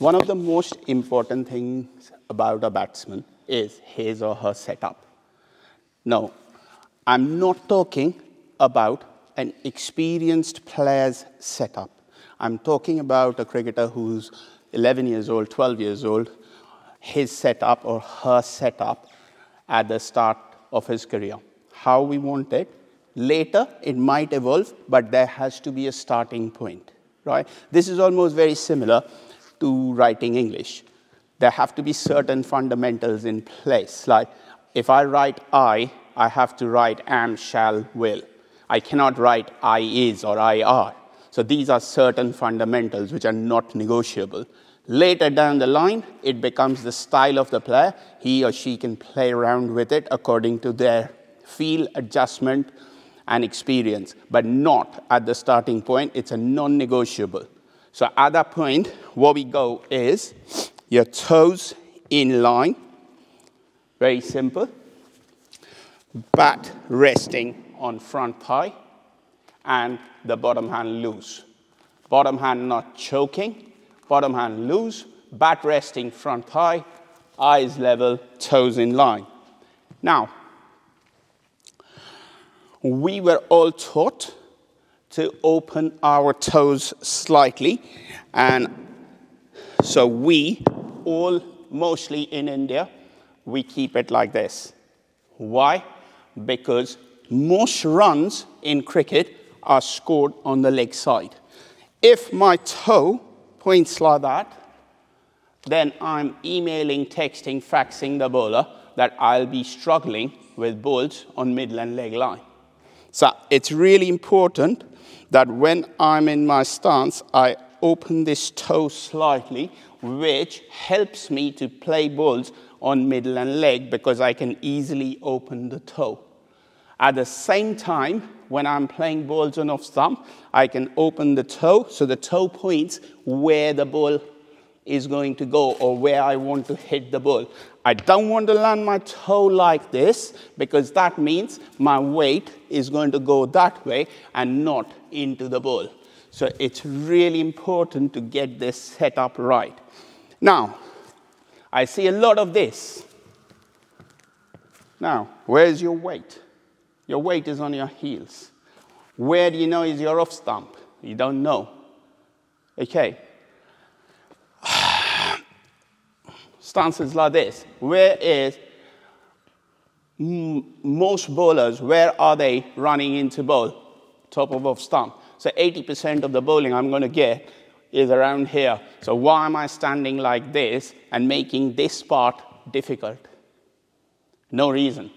One of the most important things about a batsman is his or her setup. Now, I'm not talking about an experienced player's setup. I'm talking about a cricketer who's 11 years old, 12 years old, his setup or her setup at the start of his career. How we want it. Later, it might evolve, but there has to be a starting point, right? This is almost very similar to writing English. There have to be certain fundamentals in place. Like, if I write I have to write am, shall, will. I cannot write I is or I are. So these are certain fundamentals which are not negotiable. Later down the line, it becomes the style of the player. He or she can play around with it according to their feel, adjustment, and experience, but not at the starting point. It's a non-negotiable. So at that point, what we go is your toes in line, very simple, bat resting on front thigh, and the bottom hand loose. Bottom hand not choking, bottom hand loose, bat resting front thigh, eyes level, toes in line. Now, we were all taught to open our toes slightly, and so we all, mostly in India, we keep it like this. Why? Because most runs in cricket are scored on the leg side. If my toe points like that, then I'm emailing, texting, faxing the bowler that I'll be struggling with balls on middle and leg line. So it's really important that when I'm in my stance, I open this toe slightly, which helps me to play balls on middle and leg because I can easily open the toe. At the same time, when I'm playing balls on off stump, I can open the toe, so the toe points where the ball is going to go or where I want to hit the ball. I don't want to land my toe like this because that means my weight is going to go that way and not into the ball. So it's really important to get this set up right. Now, I see a lot of this. Now, where's your weight? Your weight is on your heels. Where do you know is your off stump? You don't know. Okay. Stances like this. Where is most bowlers, where are they running into bowl? Top of off stump. So 80% of the bowling I'm going to get is around here. So why am I standing like this and making this part difficult? No reason.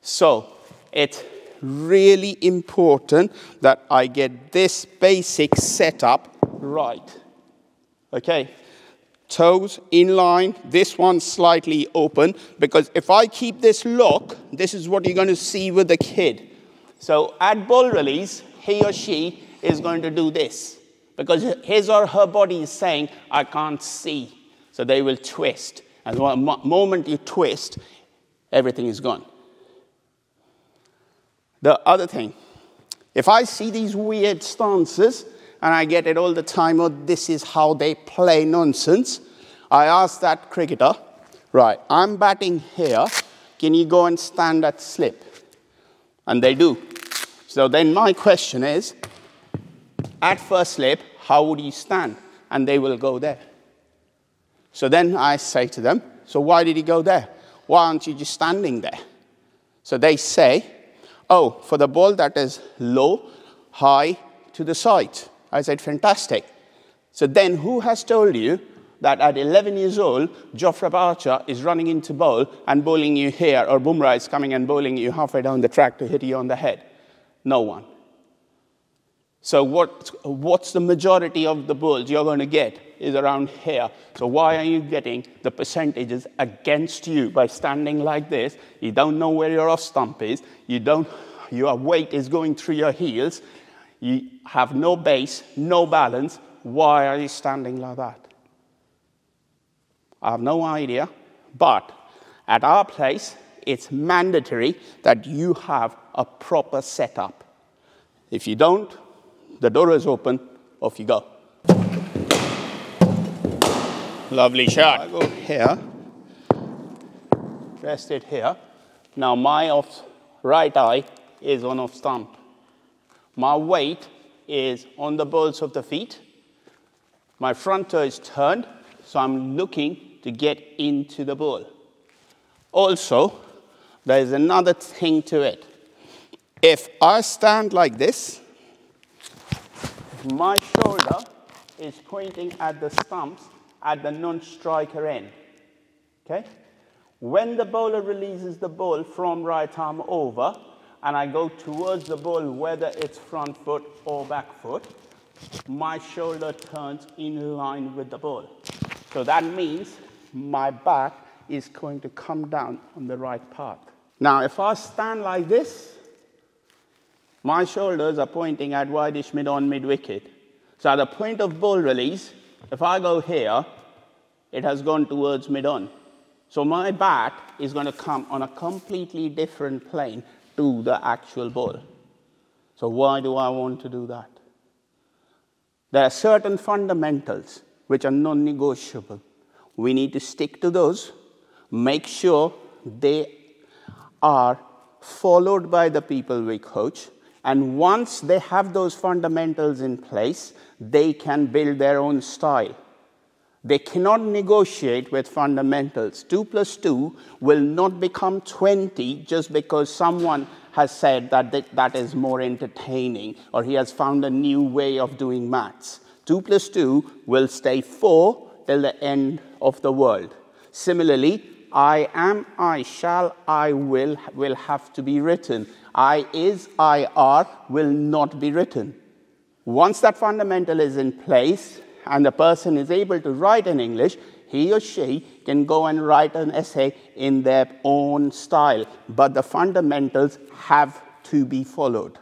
So it's really important that I get this basic setup right. Okay, toes in line, this one slightly open, because if I keep this lock, this is what you're going to see with the kid. So at ball release, he or she is going to do this because his or her body is saying, I can't see. So they will twist. And the moment you twist, everything is gone. The other thing, if I see these weird stances, and I get it all the time, oh, this is how they play nonsense, I ask that cricketer, right, I'm batting here, can you go and stand at slip? And they do. So then my question is, at first slip, how would you stand? And they will go there. So then I say to them, so why did he go there? Why aren't you just standing there? So they say, oh, for the ball that is low, high, to the side. I said, fantastic. So then who has told you that at 11 years old, Jofra Archer is running into bowl and bowling you here, or Bumrah is coming and bowling you halfway down the track to hit you on the head? No one. So what's the majority of the balls you're going to get is around here. So why are you getting the percentages against you by standing like this? You don't know where your off stump is. Your weight is going through your heels. You have no base, no balance. Why are you standing like that? I have no idea. But at our place, it's mandatory that you have a proper setup. If you don't, the door is open, off you go. Lovely shot. I go here, rest it here. Now my off right eye is on off stump. My weight is on the balls of the feet. My front toe is turned, so I'm looking to get into the ball. Also, there is another thing to it. If I stand like this, my shoulder is pointing at the stumps at the non-striker end, okay? When the bowler releases the ball from right arm over, and I go towards the ball, whether it's front foot or back foot, my shoulder turns in line with the ball. So that means my back is going to come down on the right path. Now, if I stand like this, my shoulders are pointing at wideish mid on mid wicket. So at the point of ball release, if I go here, it has gone towards mid on. So my bat is going to come on a completely different plane to the actual ball. So why do I want to do that? There are certain fundamentals which are non-negotiable. We need to stick to those, make sure they are followed by the people we coach, and once they have those fundamentals in place, they can build their own style. They cannot negotiate with fundamentals. 2 plus 2 will not become 20 just because someone has said that that is more entertaining or he has found a new way of doing maths. 2 plus 2 will stay 4 till the end of the world. Similarly, I am, I shall, I will have to be written. I is, I are will not be written. Once that fundamental is in place and the person is able to write in English, he or she can go and write an essay in their own style. But the fundamentals have to be followed.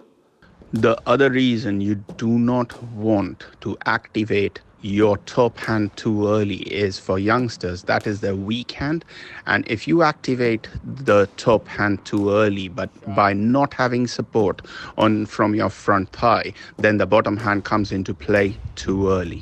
The other reason you do not want to activate your top hand too early is for youngsters, that is their weak hand. And if you activate the top hand too early, but by not having support on from your front thigh, then the bottom hand comes into play too early.